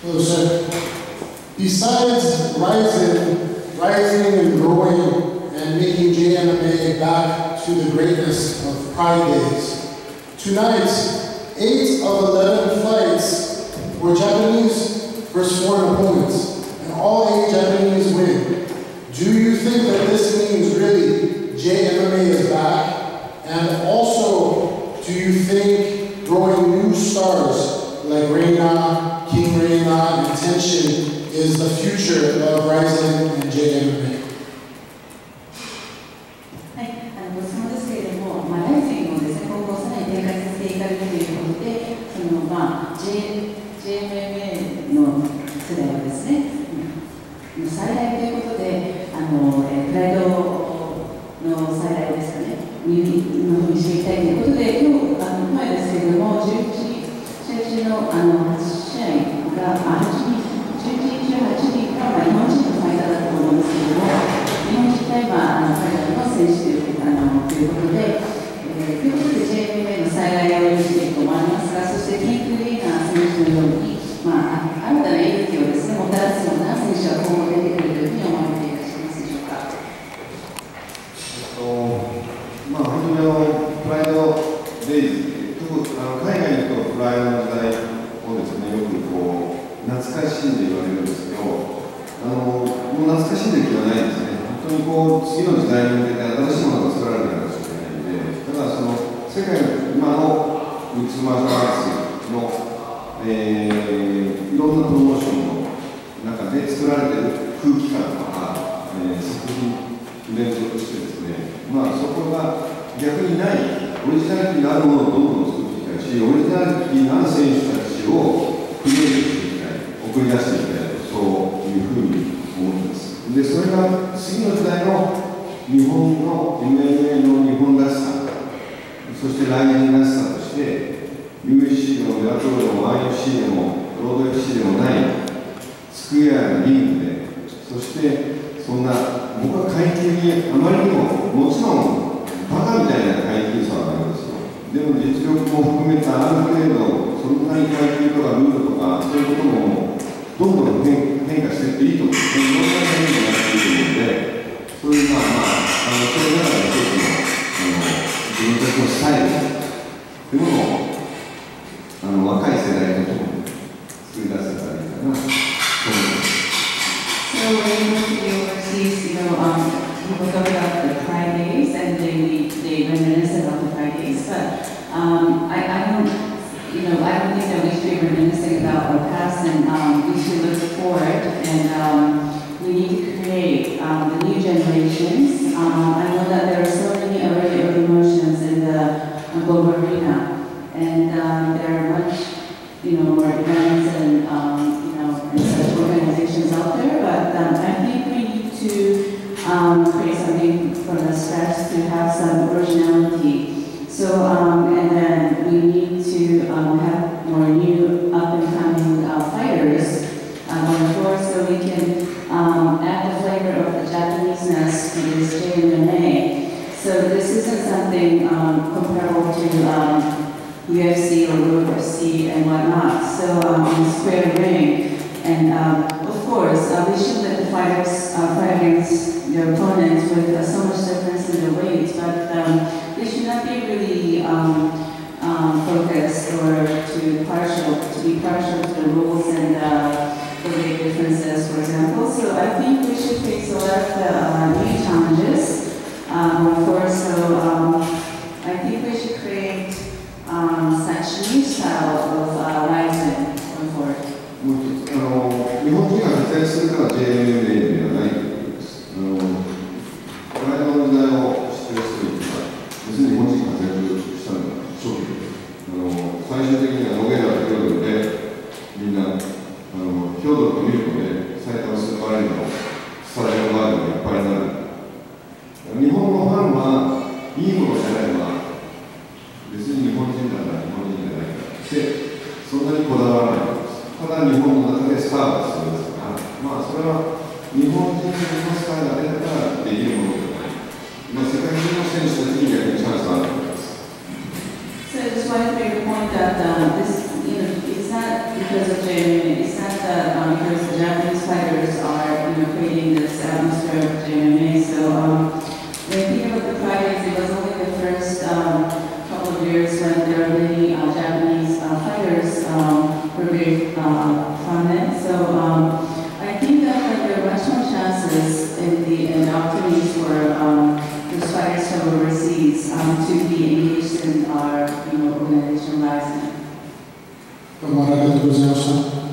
Besides rising and growing and making JMMA back to the greatness of Pride Days, tonight, 8 of 11 fights were Japanese versus foreign opponents, and all 8 Japanese win. Do you think that this means really JMMA is back? And also, do you think growing new stars like Reina, King Reina, and Tenshin is the future of RIZIN and JMMA? ご質問ですけれども、RIZINをですね、今後さらに展開させていかれるということで、JMMA の世代はですね、再来ということで、プライドの再来ですかね、のふうにしていきたいということで、今日前ですけれども、11日の8試合が、11、18日が日本人の最多だと思うんですけれども、日本人が今、海外の選手ということで、JMMA の再来を用意していると思いますが、そしてキング・レイナー選手のように、新たな勇気をですね、もたらすような選手は今後出てくるというふうに思われていらっしゃいますでしょうか。本当にプライドデイズ、海外に行くとプライドの時代をですね、よくこう、懐かしいんで言われるんですけど、もう懐かしいではないですね。本当にこう次の時代に向けて新しいものが作られるかもしれないので、ただその世界の今のミックスマーシャルアーツの、いろんなプロモーションの中で作られている空気感とか、作品連続してですね、そこが逆にないオリジナリティがあるものをどんどん作っていきたいし、オリジナリティのある選手たちをクリエイティブ送り出していきたいと、そういうふうに思ってます。で、それが次の時代の日本の MMA の日本らしさ、そして来年らしさとして UFC でもベラトルでも IFC でもロード FC でもないスクエアリングで、そしてそんな僕は階級にあまりにも、もちろんバカみたいな階級差はあるんですよ。でも実力も含めたある程度、そんなに階級とかルールとかそういうこともどんどん変化していっていいと思う。いろんな変化がしているので、そういうそれながら一つの自分たちのスタイルというものを若い世代のところに作り出せたらいいかなと思います。 So in the overseas, people talk about the Pride Days and they reminisce about the Pride Days, but I don't think that we should be reminiscing about our past, and we should look forward, and we need to create the new generations. I know that there are so many array of emotions in the global arena, and there are much, more events and and such organizations out there. But I think we need to create something from the scratch to have some originality. So and then we need to have more new up-and-coming fighters going forward, so we can add the flavor of the Japaneseness to this JMMA. So this isn't something comparable to UFC or UFC and whatnot. So square ring, and of course we should let the fighters fight against their opponents with so much difference in their weight, but they should not be really focused or to be partial to the rules and the big differences, for example. So I think we should face a lot of the new challenges going forward. So I think we should create such new style of rising going forward. 日本人が活躍するから JMMA ではないと思います。プライドの時代を知っている人は別に日本人が活躍したのがショックです。最終的にはノゲラとヒョドルでみんなヒョドルとミルコで埼玉スーパーアリーナのスタジオガードがいっぱいになる。日本のファンはいいものじゃないわ、別に日本人だから日本人じゃないからってそんなにこだわらないんです。ただ日本の中でスターがするんですから、それは日本人のスターが出たからできるものじゃない、世界中の選手たちに逆にチャンスがある。So I just want to make the point that this, it's it's not because of JMMA. It's not that because the Japanese fighters are creating this atmosphere of JMMA. So when we think about the Pride Days, it was only the first couple of years when there were many Japanese fighters were very prominent. So I think that there are much more chances in the opportunities for those fighters from overseas to be engaged in our organization lives. ありがとうございました。